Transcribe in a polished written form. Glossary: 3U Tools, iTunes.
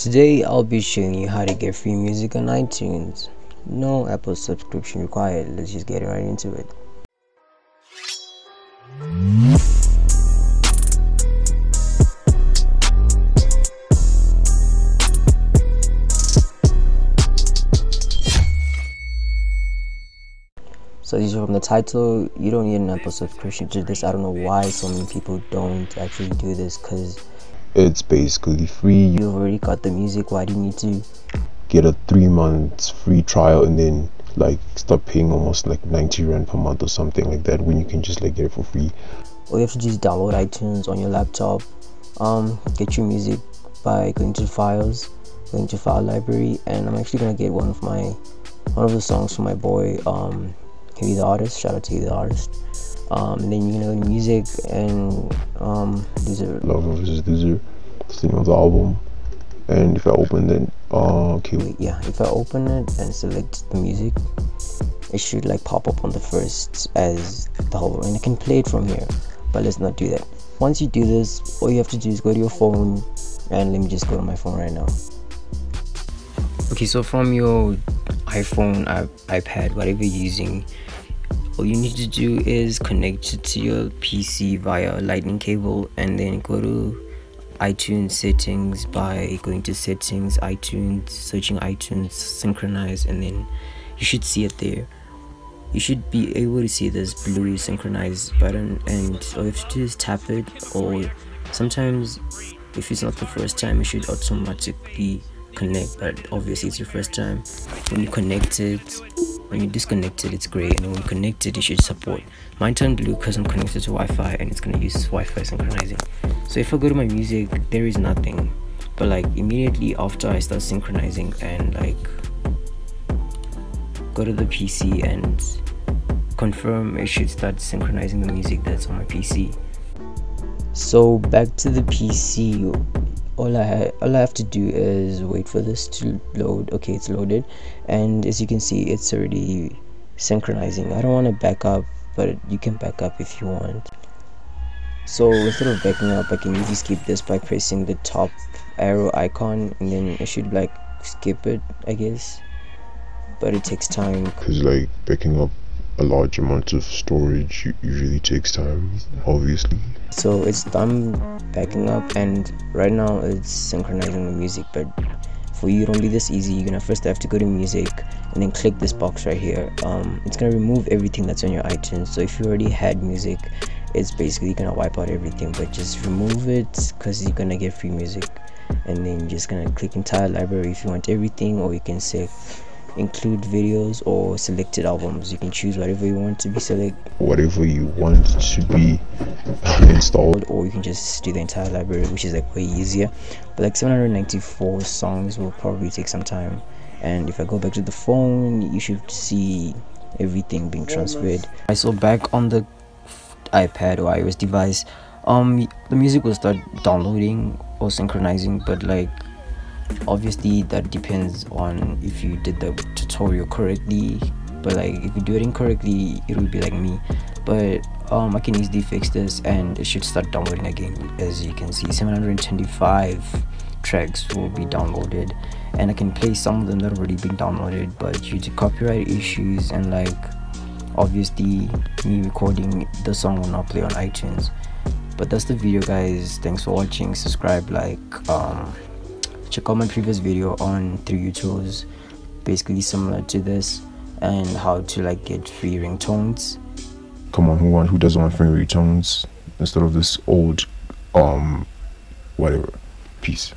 Today I'll be showing you how to get free music on iTunes. No Apple subscription required. Let's just get right into it. So these are from the title. You don't need an Apple subscription to this. I don't know why so many people don't actually do this, because it's basically free. You've already got the music. Why do you need to get a 3-month free trial and then like start paying almost like 90 rand per month or something like that, when you can just like get it for free? All you have to do is download iTunes on your laptop, get your music by going to files, going to file library. And I'm actually gonna get one of the songs from my boy, Heavy the Artist. Shout out to Heavy the Artist. And then you're gonna go to music and these are Love Versus Desert. It's the name of the album. And if I open it, if I open it and select the music, it should like pop up on the first as the whole, and I can play it from here. But let's not do that. Once you do this, all you have to do is go to your phone, and let me just go to my phone right now. Okay, so from your iPhone, iPad, whatever you're using, all you need to do is connect it to your PC via a lightning cable, and then go to iTunes settings by going to settings, iTunes, searching iTunes, synchronize, and then you should see it there. You should be able to see this blue synchronize button, and all you have to do is tap it. Or sometimes if it's not the first time, it should automatically connect, but obviously it's your first time. When you connect it, when you disconnect it, it's gray, and when you connect it, it should support. Mine turned blue because I'm connected to Wi-Fi, and it's gonna use Wi-Fi synchronizing. So if I go to my music, there is nothing, but like immediately after I start synchronizing and like go to the PC and confirm, it should start synchronizing the music that's on my PC. So back to the PC. All I have to do is wait for this to load. Okay, it's loaded, and as you can see, it's already synchronizing. I don't want to back up, but you can back up if you want. So instead of backing up, I can easily skip this by pressing the top arrow icon, and then I should like skip it, I guess. But it takes time, because like backing up a large amount of storage usually takes time, obviously. So it's done backing up, and right now it's synchronizing the music. But for you, it'll be this easy. You're gonna first have to go to music and then click this box right here. It's gonna remove everything that's on your iTunes. So if you already had music, it's basically gonna wipe out everything, but just remove it because you're gonna get free music. And then you're just gonna click entire library if you want everything, or you can save include videos or selected albums. You can choose whatever you want to be select, whatever you want should be installed, or you can just do the entire library, which is like way easier. But like 794 songs will probably take some time. And if I go back to the phone, you should see everything being transferred. I saw back on the iPad or iOS device, the music will start downloading or synchronizing, but like obviously that depends on if you did the tutorial correctly. But like if you do it incorrectly, it will be like me. But I can easily fix this, and it should start downloading again. As you can see, 725 tracks will be downloaded, and I can play some of them that have already been downloaded, but due to copyright issues and like obviously me recording, the song will not play on iTunes. But that's the video, guys. Thanks for watching. Subscribe, like, check out my previous video on 3U Tools, basically similar to this, and how to like get free ringtones. Come on, who doesn't want free ringtones instead of this old whatever. Peace.